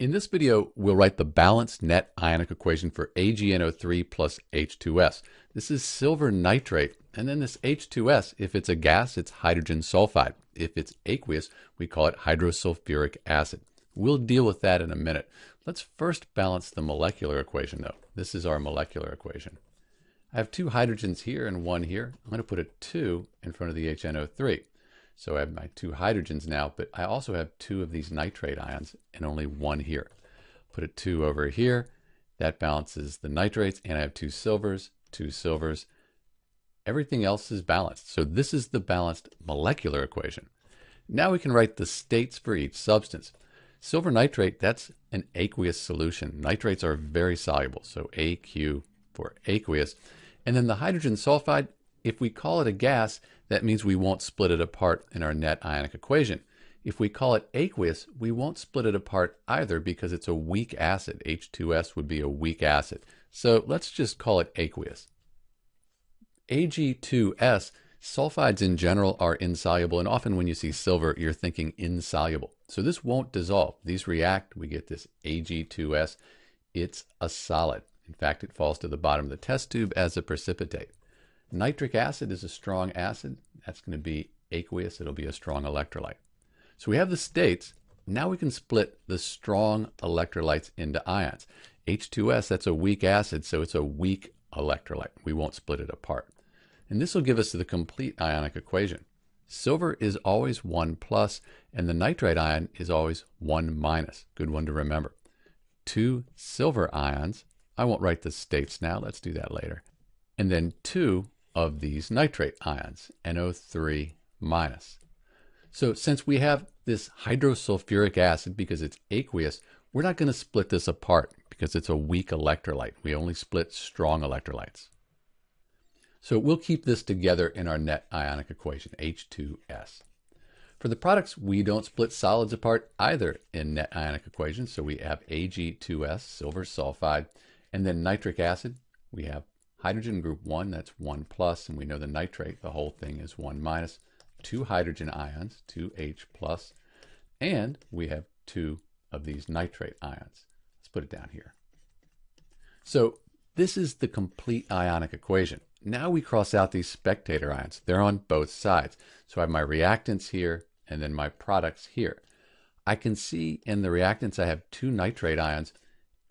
In this video, we'll write the balanced net ionic equation for AgNO3 plus H2S. This is silver nitrate, and then this H2S, if it's a gas, it's hydrogen sulfide. If it's aqueous, we call it hydrosulfuric acid. We'll deal with that in a minute. Let's first balance the molecular equation, though. This is our molecular equation. I have two hydrogens here and one here. I'm going to put a 2 in front of the HNO3. So I have my two hydrogens now, but I also have two of these nitrate ions and only one here. Put a 2 over here. That balances the nitrates, and I have two silvers. Everything else is balanced. So this is the balanced molecular equation. Now we can write the states for each substance. Silver nitrate, that's an aqueous solution. Nitrates are very soluble, so AQ for aqueous. And then the hydrogen sulfide, if we call it a gas, that means we won't split it apart in our net ionic equation. If we call it aqueous, we won't split it apart either because it's a weak acid. H2S would be a weak acid. So let's just call it aqueous. Ag2S, sulfides in general are insoluble, and often when you see silver, you're thinking insoluble. So this won't dissolve. These react, we get this Ag2S. It's a solid. In fact, it falls to the bottom of the test tube as a precipitate. Nitric acid is a strong acid. That's going to be aqueous. It'll be a strong electrolyte. So we have the states. Now we can split the strong electrolytes into ions. H2S, that's a weak acid, so it's a weak electrolyte. We won't split it apart. And this will give us the complete ionic equation. Silver is always 1+, and the nitrate ion is always 1-. Good one to remember. Two silver ions. I won't write the states now. Let's do that later. And then two of these nitrate ions, NO3-. So since we have this hydrosulfuric acid because it's aqueous, we're not going to split this apart because it's a weak electrolyte. We only split strong electrolytes. So we'll keep this together in our net ionic equation, H2S. For the products, we don't split solids apart either in net ionic equations. So we have Ag2S, silver sulfide, and then nitric acid. We have hydrogen group 1, that's 1+, and we know the nitrate, the whole thing is 1-, two hydrogen ions, 2H+, and we have two of these nitrate ions. Let's put it down here. So this is the complete ionic equation. Now we cross out these spectator ions. They're on both sides. So I have my reactants here and then my products here. I can see in the reactants I have two nitrate ions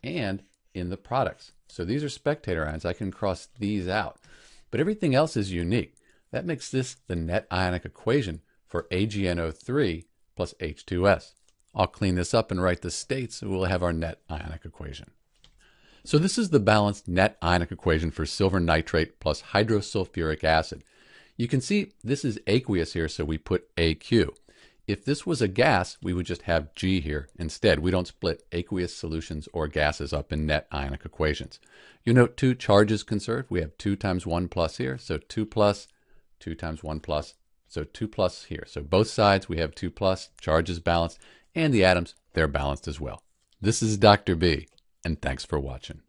and in the products. So these are spectator ions. I can cross these out. But everything else is unique. That makes this the net ionic equation for AgNO3 plus H2S. I'll clean this up and write the states, and we'll have our net ionic equation. So this is the balanced net ionic equation for silver nitrate plus hydrosulfuric acid. You can see this is aqueous here, so we put AQ. If this was a gas, we would just have G here instead. We don't split aqueous solutions or gases up in net ionic equations. You note two charges conserved. We have 2 times 1+ here, so 2+, 2 times 1+, so 2+ here. So both sides we have 2+, charge is balanced, and the atoms, they're balanced as well. This is Dr. B, and thanks for watching.